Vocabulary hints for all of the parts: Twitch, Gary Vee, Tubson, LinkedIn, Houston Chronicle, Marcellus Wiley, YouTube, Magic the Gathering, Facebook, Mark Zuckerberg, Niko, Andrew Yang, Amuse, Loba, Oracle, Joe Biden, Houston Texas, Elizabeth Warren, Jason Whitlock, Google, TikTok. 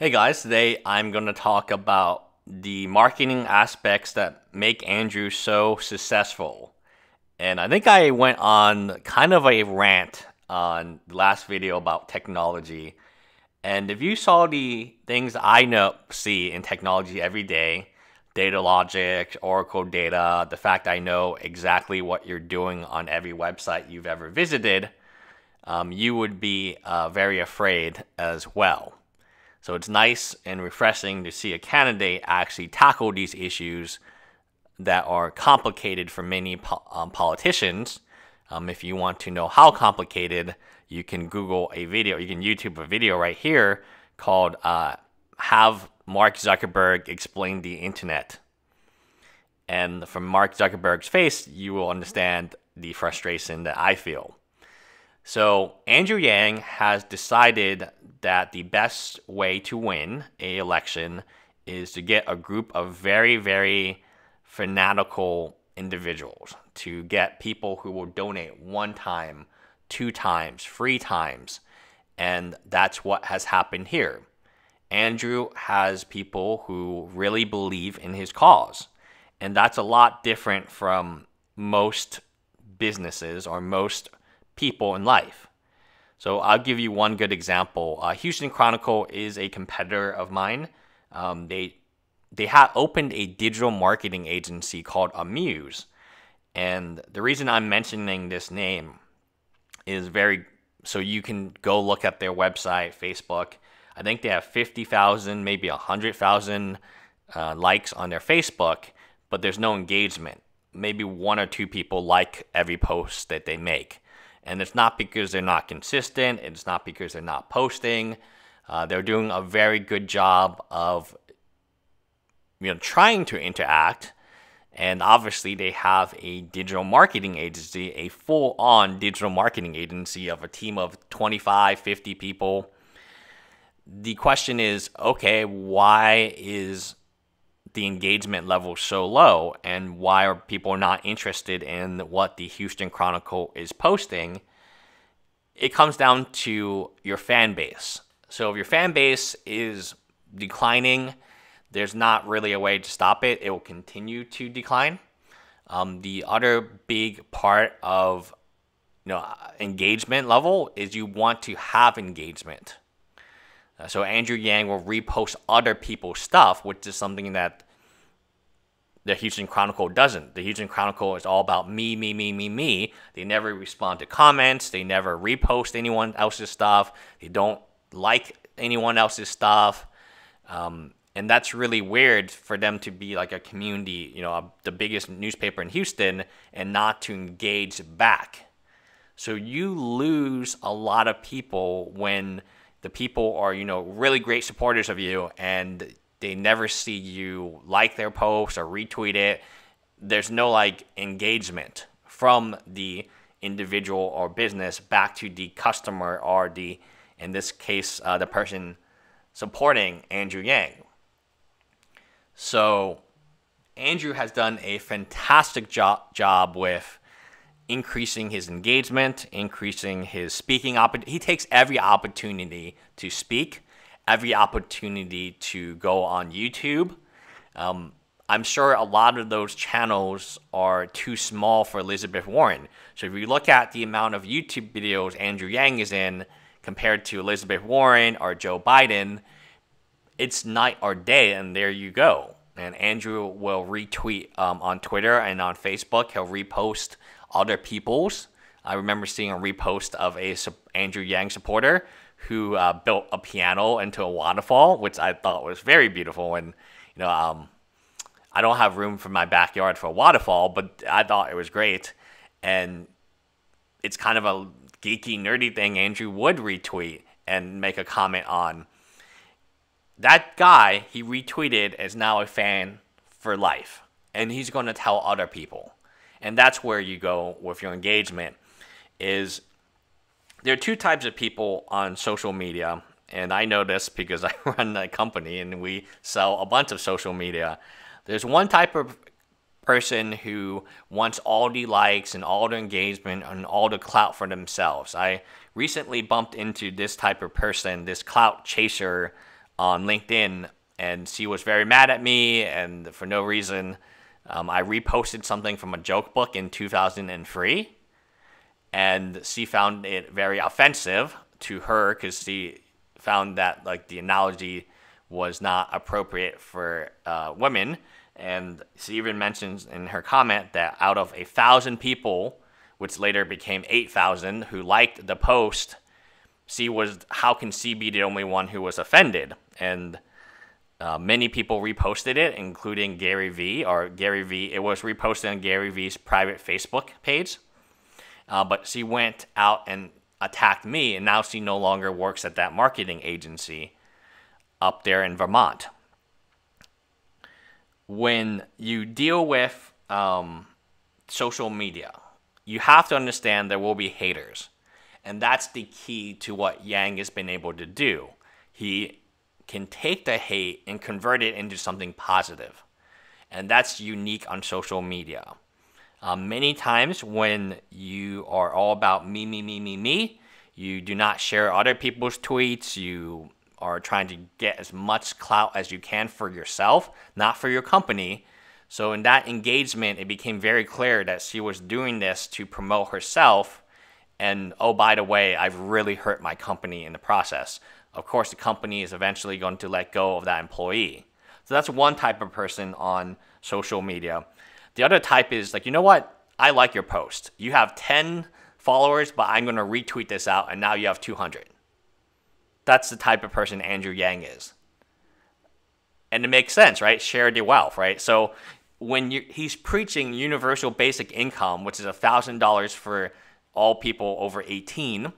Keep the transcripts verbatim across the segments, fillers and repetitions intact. Hey guys, today I'm going to talk about the marketing aspects that make Andrew so successful. And I think I went on kind of a rant on the last video about technology. And if you saw the things I know, see in technology every day, data logic, Oracle data, the fact I know exactly what you're doing on every website you've ever visited, um, you would be uh, very afraid as well. So it's nice and refreshing to see a candidate actually tackle these issues that are complicated for many po um, politicians. Um, if you want to know how complicated, you can Google a video, you can YouTube a video right here called uh, Have Mark Zuckerberg Explain the Internet. And from Mark Zuckerberg's face, you will understand the frustration that I feel. So Andrew Yang has decided that the best way to win an election is to get a group of very, very fanatical individuals, to get people who will donate one time, two times, three times. And that's what has happened here. Andrew has people who really believe in his cause. And that's a lot different from most businesses or most people in life. So I'll give you one good example. Uh, Houston Chronicle is a competitor of mine. Um, they they have opened a digital marketing agency called Amuse, and the reason I'm mentioning this name is very so you can go look at their website, Facebook. I think they have fifty thousand, maybe one hundred thousand uh, likes on their Facebook, but there's no engagement. Maybe one or two people like every post that they make. And it's not because they're not consistent. It's not because they're not posting. Uh, they're doing a very good job of, you know, trying to interact. And obviously, they have a digital marketing agency, a full-on digital marketing agency of a team of twenty-five, fifty people. The question is, okay, why is the engagement level so low, and why are people not interested in what the Houston Chronicle is posting? It comes down to your fan base. So if your fan base is declining, there's not really a way to stop it. It will continue to decline. Um, the other big part of you know engagement level is you want to have engagement. So Andrew Yang will repost other people's stuff, which is something that the Houston Chronicle doesn't. The Houston Chronicle is all about me, me, me, me, me. They never respond to comments. They never repost anyone else's stuff. They don't like anyone else's stuff. Um, and that's really weird for them to be like a community, you know, a, the biggest newspaper in Houston, and not to engage back. So you lose a lot of people when the people are, you know, really great supporters of you, and they never see you like their post or retweet it. There's no like engagement from the individual or business back to the customer or the, in this case, uh, the person supporting Andrew Yang. So Andrew has done a fantastic job job with increasing his engagement, increasing his speaking opportunity. He takes every opportunity to speak, every opportunity to go on YouTube. Um, I'm sure a lot of those channels are too small for Elizabeth Warren. So if you look at the amount of YouTube videos Andrew Yang is in compared to Elizabeth Warren or Joe Biden, it's night or day, and there you go. And Andrew will retweet um, on Twitter and on Facebook. He'll repost other people's. I remember seeing a repost of a Andrew Yang supporter who uh, built a piano into a waterfall, which I thought was very beautiful. And you know, um, I don't have room for my backyard for a waterfall, but I thought it was great. And it's kind of a geeky, nerdy thing Andrew would retweet and make a comment on. That guy he retweeted is now a fan for life, and he's going to tell other people. And that's where you go with your engagement. Is there are two types of people on social media, and I know this because I run a company and we sell a bunch of social media. There's one type of person who wants all the likes and all the engagement and all the clout for themselves. I recently bumped into this type of person, this clout chaser on LinkedIn, and she was very mad at me, and for no reason. Um, I reposted something from a joke book in two thousand three, and she found it very offensive to her because she found that like the analogy was not appropriate for uh, women. And she even mentions in her comment that out of a thousand people, which later became eight thousand, who liked the post, she was, how can she be the only one who was offended? And uh, many people reposted it, including Gary Vee, or Gary Vee. It was reposted on Gary Vee's private Facebook page. Uh, but she went out and attacked me, and now she no longer works at that marketing agency up there in Vermont. When you deal with um, social media, you have to understand there will be haters. And that's the key to what Yang has been able to do. He can take the hate and convert it into something positive. And that's unique on social media. Uh, many times when you are all about me, me, me, me, me, you do not share other people's tweets. You are trying to get as much clout as you can for yourself, not for your company. So in that engagement, it became very clear that she was doing this to promote herself. And, oh, by the way, I've really hurt my company in the process. Of course, the company is eventually going to let go of that employee. So that's one type of person on social media. The other type is like, you know what? I like your post. You have ten followers, but I'm going to retweet this out, and now you have two hundred. That's the type of person Andrew Yang is. And it makes sense, right? Share the wealth, right? So when you, he's preaching universal basic income, which is one thousand dollars for all people over eighteen,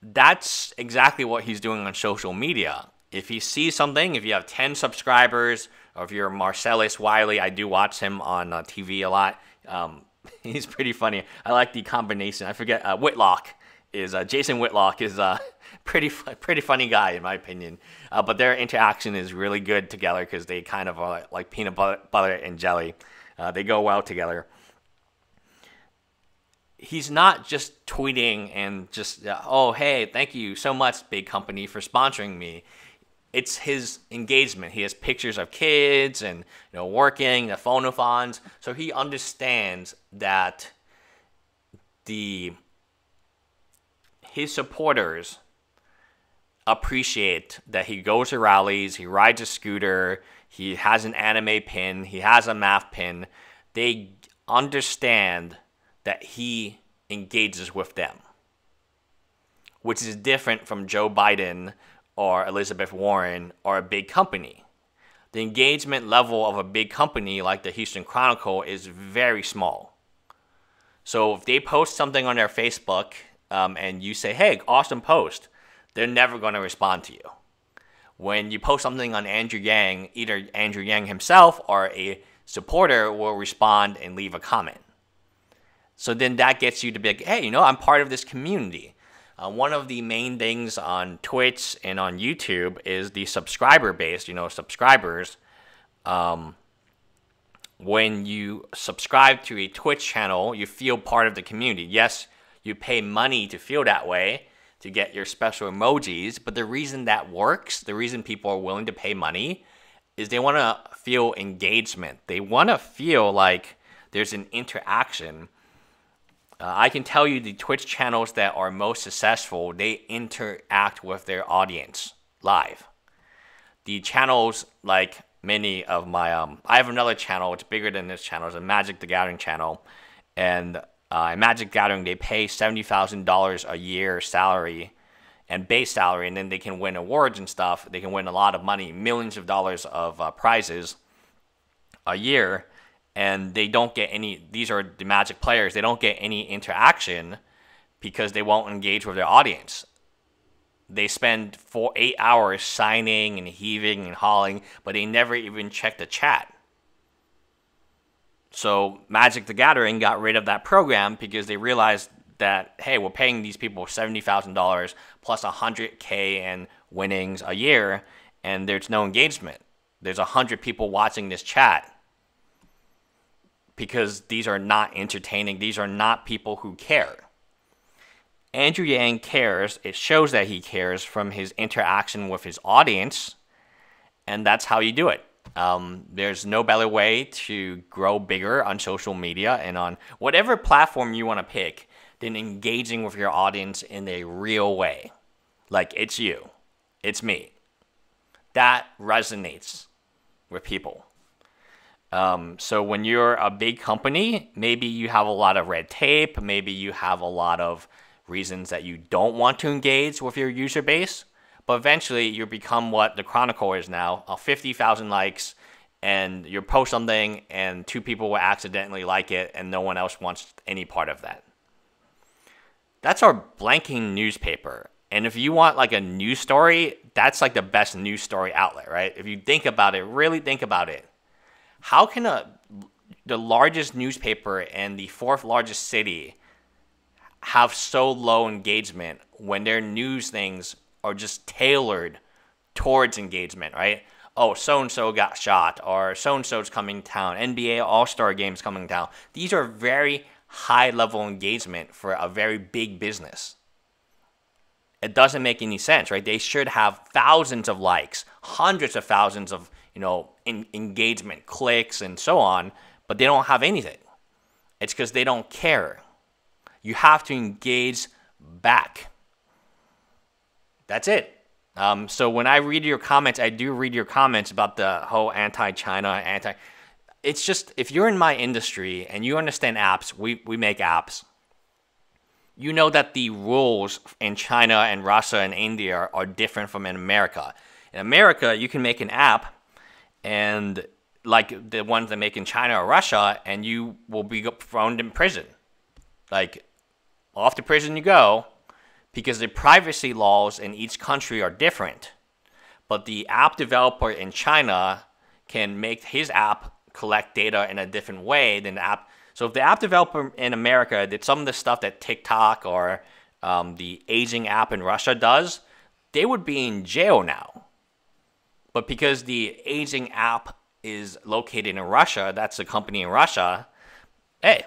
that's exactly what he's doing on social media. If he sees something, if you have ten subscribers, or if you're Marcellus Wiley, I do watch him on uh, T V a lot. Um, he's pretty funny. I like the combination. I forget, uh, Whitlock is, uh, Jason Whitlock is a pretty, pretty funny guy in my opinion. Uh, but their interaction is really good together because they kind of are like peanut butter and jelly. Uh, they go well together. He's not just tweeting and just, uh, oh, hey, thank you so much, big company, for sponsoring me. It's his engagement. He has pictures of kids and, you know, working, the phone-a-thons. So he understands that the his supporters appreciate that he goes to rallies, he rides a scooter, he has an anime pin, he has a math pin. They understand that he engages with them, which is different from Joe Biden or Elizabeth Warren or a big company. The engagement level of a big company like the Houston Chronicle is very small. So if they post something on their Facebook um, and you say, hey, awesome post, they're never going to respond to you. When you post something on Andrew Yang, either Andrew Yang himself or a supporter will respond and leave a comment. So then that gets you to be like, hey, you know, I'm part of this community. Uh, one of the main things on Twitch and on YouTube is the subscriber base, you know, subscribers. Um, when you subscribe to a Twitch channel, you feel part of the community. Yes, you pay money to feel that way, to get your special emojis. But the reason that works, the reason people are willing to pay money, is they want to feel engagement. They want to feel like there's an interaction. Uh, I can tell you the Twitch channels that are most successful, they interact with their audience live. The channels, like many of my, um, I have another channel, it's bigger than this channel, it's a Magic the Gathering channel. And uh, Magic Gathering, they pay seventy thousand dollars a year salary and base salary, and then they can win awards and stuff. They can win a lot of money, millions of dollars of uh, prizes a year. And they don't get any, these are the Magic players, they don't get any interaction because they won't engage with their audience. They spend four, eight hours signing and heaving and hauling, but they never even check the chat. So Magic the Gathering got rid of that program because they realized that, hey, we're paying these people seventy thousand dollars plus one hundred K in winnings a year, and there's no engagement. There's one hundred people watching this chat. Because these are not entertaining. These are not people who care. Andrew Yang cares. It shows that he cares from his interaction with his audience, and that's how you do it. Um, there's no better way to grow bigger on social media and on whatever platform you want to pick than engaging with your audience in a real way. Like, it's you, it's me. That resonates with people. Um, so when you're a big company, maybe you have a lot of red tape, maybe you have a lot of reasons that you don't want to engage with your user base, but eventually you become what the Chronicle is now, fifty thousand likes, and you post something and two people will accidentally like it and no one else wants any part of that. That's our blanking newspaper. And if you want like a news story, that's like the best news story outlet, right? If you think about it, really think about it. How can a, the largest newspaper and the fourth largest city have so low engagement when their news things are just tailored towards engagement, right? Oh, so-and-so got shot, or so-and-so's coming town, N B A All-Star game's coming down. These are very high-level engagement for a very big business. It doesn't make any sense, right? They should have thousands of likes, hundreds of thousands of, you know, in engagement, clicks, and so on, but they don't have anything. It's because they don't care. You have to engage back. That's it. Um, so when I read your comments, I do read your comments about the whole anti-China, anti... It's just, if you're in my industry and you understand apps, we, we make apps, you know that the rules in China and Russia and India are different from in America. In America, you can make an app and like the ones they make in China or Russia, and you will be thrown in prison. Like, off to prison you go, because the privacy laws in each country are different. But the app developer in China can make his app collect data in a different way than the app. So if the app developer in America did some of the stuff that TikTok or um, the aging app in Russia does, they would be in jail now. But because the aging app is located in Russia, that's a company in Russia, hey,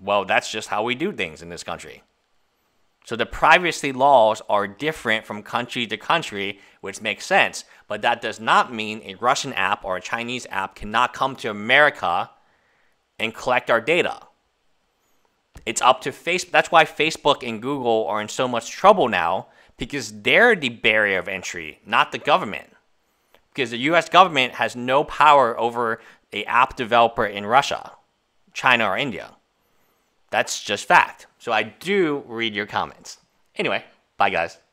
well, that's just how we do things in this country. So the privacy laws are different from country to country, which makes sense. But that does not mean a Russian app or a Chinese app cannot come to America and collect our data. It's up to Facebook. That's why Facebook and Google are in so much trouble now, because they're the barrier of entry, not the government. Because the U S government has no power over an app developer in Russia, China, or India. That's just fact. So I do read your comments. Anyway, bye guys.